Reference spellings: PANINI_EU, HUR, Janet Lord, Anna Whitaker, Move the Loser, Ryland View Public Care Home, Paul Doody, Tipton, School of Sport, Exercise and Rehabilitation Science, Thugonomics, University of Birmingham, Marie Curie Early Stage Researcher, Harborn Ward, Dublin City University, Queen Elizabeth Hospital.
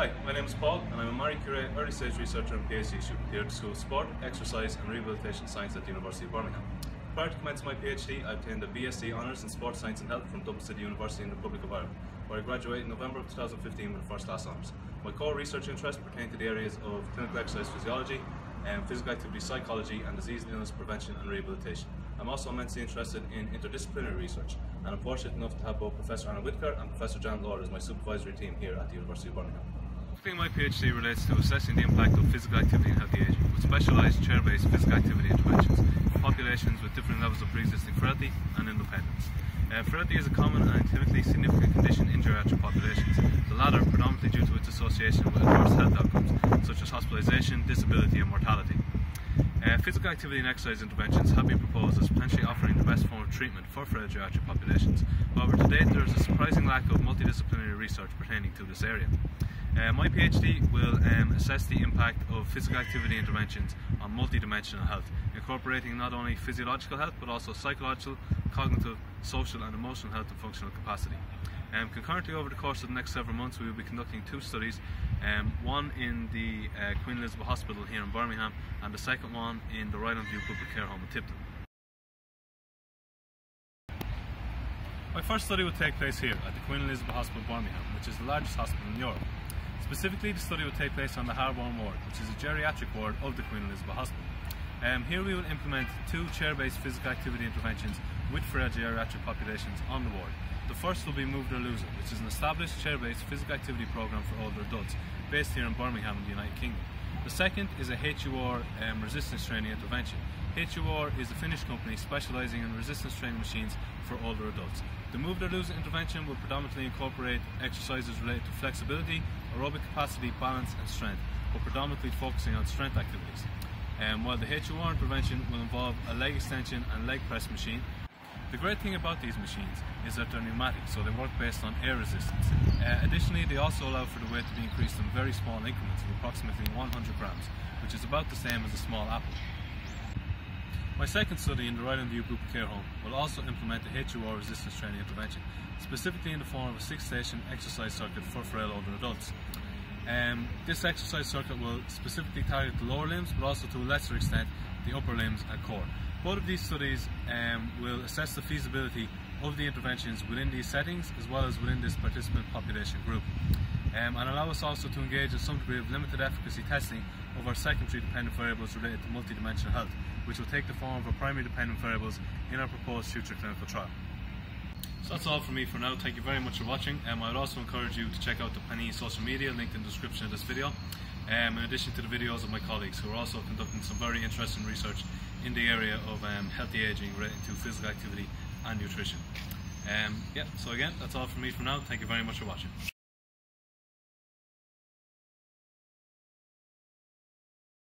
Hi, my name is Paul and I'm a Marie Curie Early Stage Researcher and PhD student here at School of Sport, Exercise and Rehabilitation Science at the University of Birmingham. Prior to commencing my PhD, I obtained a BSc Honours in Sports Science and Health from Dublin City University in the Republic of Ireland, where I graduated in November of 2015 with a first class honours. My core research interests pertain to the areas of clinical exercise physiology, physical activity psychology, and disease and illness prevention and rehabilitation. I'm also immensely interested in interdisciplinary research, and I'm fortunate enough to have both Professor Anna Whitaker and Professor Janet Lord as my supervisory team here at the University of Birmingham. My PhD relates to assessing the impact of physical activity in healthy ageing, with specialised chair-based physical activity interventions in populations with different levels of pre-existing frailty and independence. Frailty is a common and clinically significant condition in geriatric populations, the latter predominantly due to its association with adverse health outcomes such as hospitalisation, disability and mortality. Physical activity and exercise interventions have been proposed as potentially offering the best form of treatment for frail geriatric populations. However, to date there is a surprising lack of multidisciplinary research pertaining to this area. My PhD will assess the impact of physical activity interventions on multidimensional health, incorporating not only physiological health but also psychological, cognitive, social and emotional health and functional capacity. Concurrently, over the course of the next several months, we will be conducting two studies, one in the Queen Elizabeth Hospital here in Birmingham and the second one in the Ryland View Public Care Home in Tipton. My first study will take place here at the Queen Elizabeth Hospital Birmingham, which is the largest hospital in Europe. Specifically, the study will take place on the Harborn Ward, which is a geriatric ward of the Queen Elizabeth Hospital. Here we will implement two chair-based physical activity interventions with frail geriatric populations on the ward. The first will be Move the Loser, which is an established chair-based physical activity programme for older adults, based here in Birmingham in the United Kingdom. The second is a HUR resistance training intervention. HUR is a Finnish company specialising in resistance training machines for older adults. The Move the Loser intervention will predominantly incorporate exercises related to flexibility, aerobic capacity, balance and strength, but predominantly focusing on strength activities. While the HUR intervention will involve a leg extension and leg press machine. The great thing about these machines is that they're pneumatic, so they work based on air resistance. Additionally, they also allow for the weight to be increased in very small increments of approximately 100 grams, which is about the same as a small apple. My second study in the Ryland View Public Care Home will also implement the HUR resistance training intervention, specifically in the form of a 6-station exercise circuit for frail older adults. This exercise circuit will specifically target the lower limbs, but also to a lesser extent the upper limbs and core. Both of these studies will assess the feasibility of the interventions within these settings as well as within this participant population group, and allow us also to engage in some degree of limited efficacy testing of our secondary dependent variables related to multidimensional health, which will take the form of our primary dependent variables in our proposed future clinical trial. So that's all from me for now. Thank you very much for watching, and I would also encourage you to check out the Panini social media linked in the description of this video. In addition to the videos of my colleagues who are also conducting some very interesting research in the area of healthy ageing relating to physical activity and nutrition. So again, that's all from me for now. Thank you very much for watching.